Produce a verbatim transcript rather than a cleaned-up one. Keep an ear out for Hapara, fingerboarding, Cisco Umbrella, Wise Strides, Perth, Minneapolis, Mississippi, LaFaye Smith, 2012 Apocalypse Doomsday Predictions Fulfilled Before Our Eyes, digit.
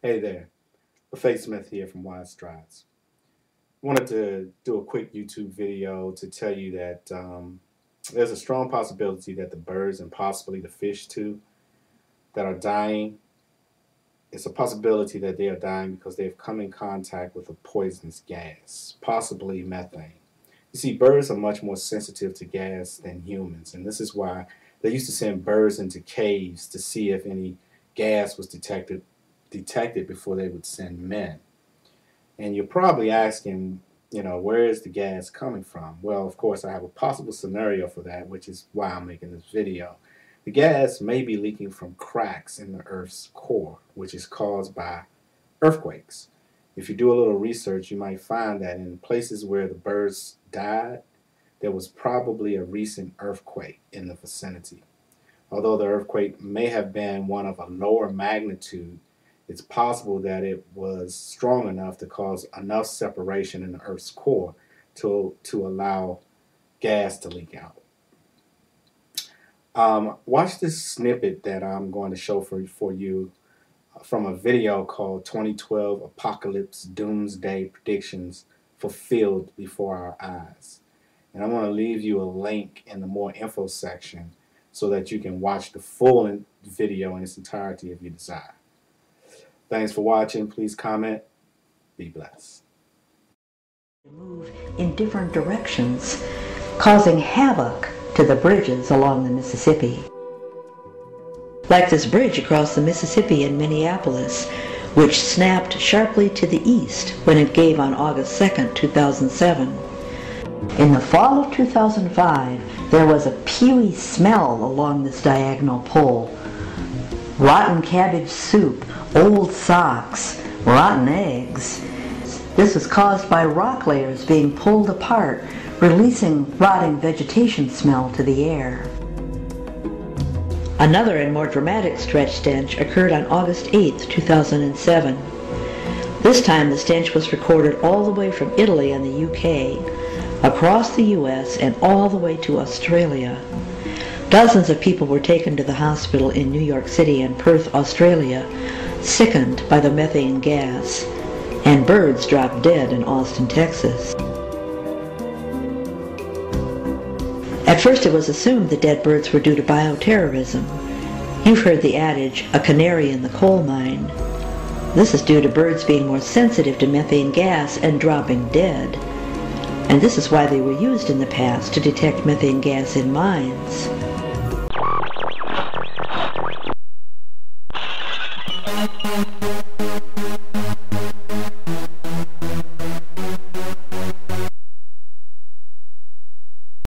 Hey there, LaFaye Smith here from Wise Strides. Wanted to do a quick YouTube video to tell you that um, there's a strong possibility that the birds and possibly the fish too that are dying, it's a possibility that they are dying because they've come in contact with a poisonous gas, possibly methane. You see, birds are much more sensitive to gas than humans, and this is why they used to send birds into caves to see if any gas was detected detected before they would send men. And you're probably asking, you know, where is the gas coming from? Well, of course, I have a possible scenario for that, which is why I'm making this video. The gas may be leaking from cracks in the Earth's core, which is caused by earthquakes. If you do a little research, you might find that in places where the birds died, there was probably a recent earthquake in the vicinity. Although the earthquake may have been one of a lower magnitude, it's possible that it was strong enough to cause enough separation in the Earth's core to, to allow gas to leak out. Um, watch this snippet that I'm going to show for, for you from a video called twenty twelve Apocalypse Doomsday Predictions Fulfilled Before Our Eyes. And I'm going to leave you a link in the more info section so that you can watch the full video in its entirety if you desire. Thanks for watching. Please comment. Be blessed. Move in different directions, causing havoc to the bridges along the Mississippi. Like this bridge across the Mississippi in Minneapolis, which snapped sharply to the east when it gave on August second, two thousand seven. In the fall of two thousand five, there was a peely smell along this diagonal pole. Rotten cabbage soup, old socks, rotten eggs. This was caused by rock layers being pulled apart, releasing rotting vegetation smell to the air. Another and more dramatic stretch stench occurred on August eighth, two thousand seven. This time the stench was recorded all the way from Italy and the U K, across the U S and all the way to Australia. Dozens of people were taken to the hospital in New York City and Perth, Australia, sickened by the methane gas, and birds dropped dead in Austin, Texas. At first it was assumed the dead birds were due to bioterrorism. You've heard the adage, a canary in the coal mine. This is due to birds being more sensitive to methane gas and dropping dead. And this is why they were used in the past to detect methane gas in mines.